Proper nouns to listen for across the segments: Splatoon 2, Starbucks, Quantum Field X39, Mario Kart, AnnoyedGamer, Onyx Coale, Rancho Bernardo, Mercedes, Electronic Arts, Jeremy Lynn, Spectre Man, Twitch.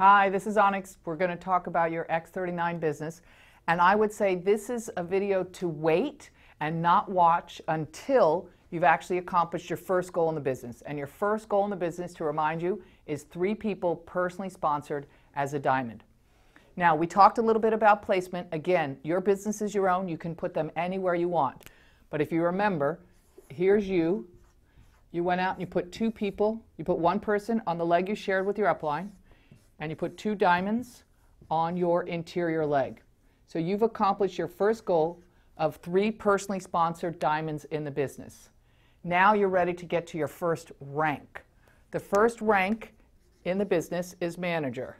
Hi, this is Onyx. We're going to talk about your X39 business. And I would say this is a video to wait and not watch until you've actually accomplished your first goal in the business. And your first goal in the business, to remind you, is 3 people personally sponsored as a diamond. Now, we talked a little bit about placement. Again, your business is your own. You can put them anywhere you want. But if you remember, here's you. You went out and you put 2 people, you put 1 person on the leg you shared with your upline, and you put 2 diamonds on your interior leg. So you've accomplished your first goal of 3 personally sponsored diamonds in the business. Now you're ready to get to your first rank. The first rank in the business is manager.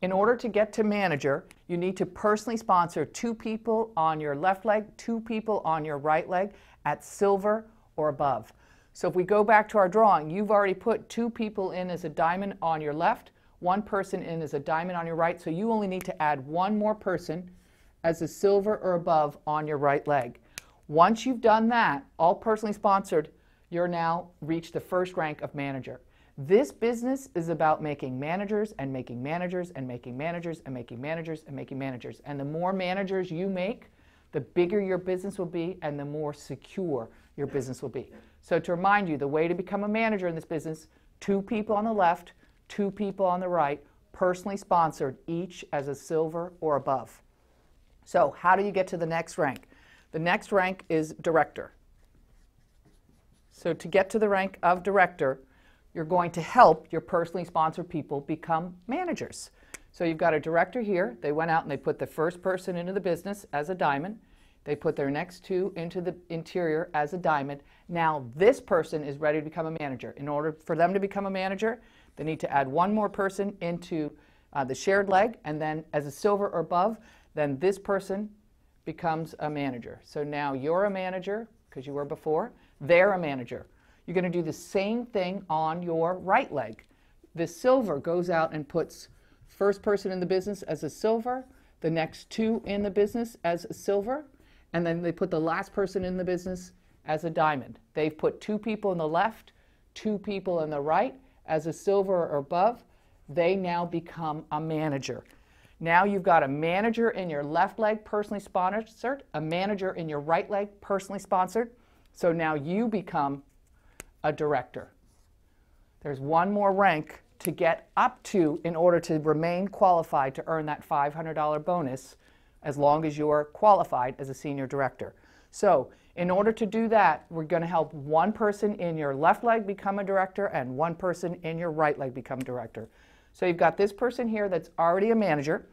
In order to get to manager, you need to personally sponsor 2 people on your left leg, 2 people on your right leg at silver or above. So if we go back to our drawing, you've already put 2 people in as a diamond on your left, 1 person in as a diamond on your right, so you only need to add 1 more person as a silver or above on your right leg. Once you've done that, all personally sponsored, you're now reached the first rank of manager. This business is about making managers and making managers and making managers and making managers and making managers. And the more managers you make, the bigger your business will be and the more secure your business will be. So to remind you, the way to become a manager in this business, 2 people on the left, 2 people on the right, personally sponsored, each as a silver or above. So how do you get to the next rank? The next rank is director. So to get to the rank of director, you're going to help your personally sponsored people become managers. So you've got a director here. They went out and they put the first person into the business as a diamond. They put their next 2 into the interior as a diamond. Now this person is ready to become a manager. In order for them to become a manager, they need to add 1 more person into the shared leg, and then as a silver or above, then this person becomes a manager. So now you're a manager, because you were before, they're a manager. You're going to do the same thing on your right leg. The silver goes out and puts first person in the business as a silver, the next 2 in the business as a silver, and then they put the last person in the business as a diamond. They've put 2 people on the left, 2 people on the right as a silver or above. They now become a manager. Now you've got a manager in your left leg personally sponsored, a manager in your right leg personally sponsored. So now you become a director. There's 1 more rank to get up to in order to remain qualified to earn that $500 bonus, as long as you're qualified as a senior director. So in order to do that, we're going to help 1 person in your left leg become a director and 1 person in your right leg become a director. So you've got this person here that's already a manager.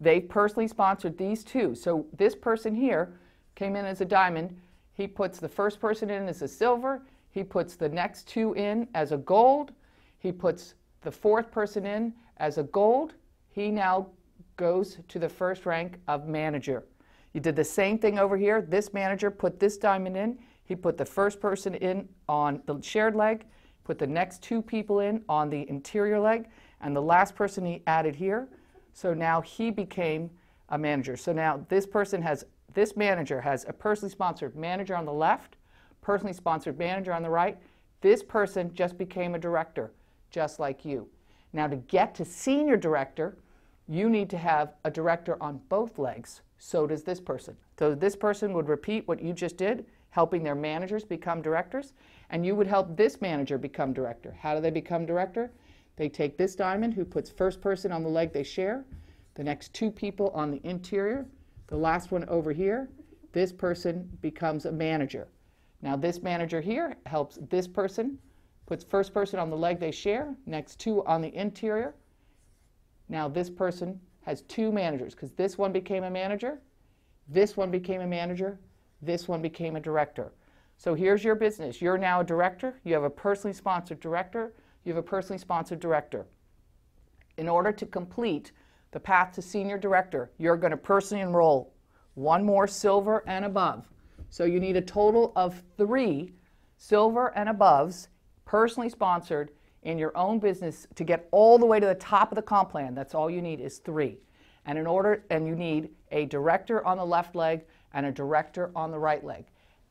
They personally sponsored these 2. So this person here came in as a diamond. He puts the first person in as a silver. He puts the next 2 in as a gold. He puts the 4th person in as a gold. He now goes to the first rank of manager. You did the same thing over here. This manager put this diamond in. He put the first person in on the shared leg, put the next 2 people in on the interior leg, and the last person he added here. So now he became a manager. So now this manager has a personally sponsored manager on the left, personally sponsored manager on the right. This person just became a director, just like you. Now to get to senior director, you need to have a director on both legs. So does this person. So this person would repeat what you just did, helping their managers become directors, and you would help this manager become director. How do they become director? They take this diamond, who puts first person on the leg they share, the next 2 people on the interior, the last one over here. This person becomes a manager. Now this manager here helps this person, puts first person on the leg they share, next 2 on the interior. Now this person has 2 managers, because this one became a manager, this one became a manager, this one became a director. So here's your business. You're now a director. You have a personally sponsored director. You have a personally sponsored director. In order to complete the path to senior director, you're going to personally enroll 1 more silver and above. So you need a total of 3 silver and aboves personally sponsored in your own business to get all the way to the top of the comp plan. That's all you need is 3. And you need a director on the left leg and a director on the right leg.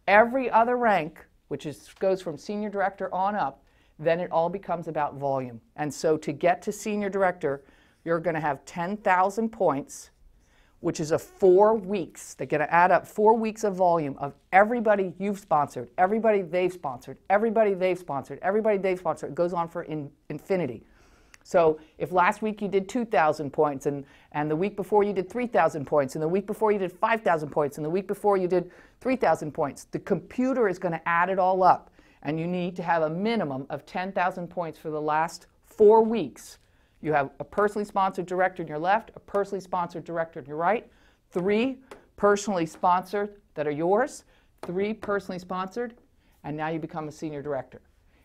Every other rank, which goes from senior director on up, then it all becomes about volume. And so to get to senior director, you're going to have 10,000 points, which is a 4 weeks. They're going to add up 4 weeks of volume of everybody you've sponsored, everybody they've sponsored, everybody they've sponsored, everybody they've sponsored. It goes on for infinity. So if last week you did 2,000 points, and the week before you did 3,000 points, and the week before you did 5,000 points, and the week before you did 3,000 points, the computer is going to add it all up. And you need to have a minimum of 10,000 points for the last 4 weeks. You have a personally sponsored director on your left, a personally sponsored director on your right, 3 personally sponsored that are yours, 3 personally sponsored, and now you become a senior director.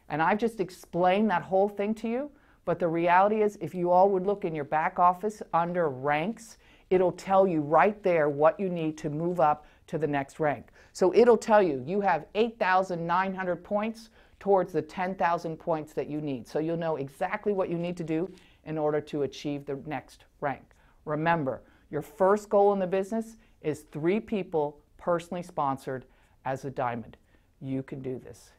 And I've just explained that whole thing to you. But the reality is, if you all would look in your back office under ranks, it'll tell you right there what you need to move up to the next rank. So it'll tell you, you have 8,900 points towards the 10,000 points that you need. So you'll know exactly what you need to do in order to achieve the next rank. Remember, your first goal in the business is 3 people personally sponsored as a diamond. You can do this.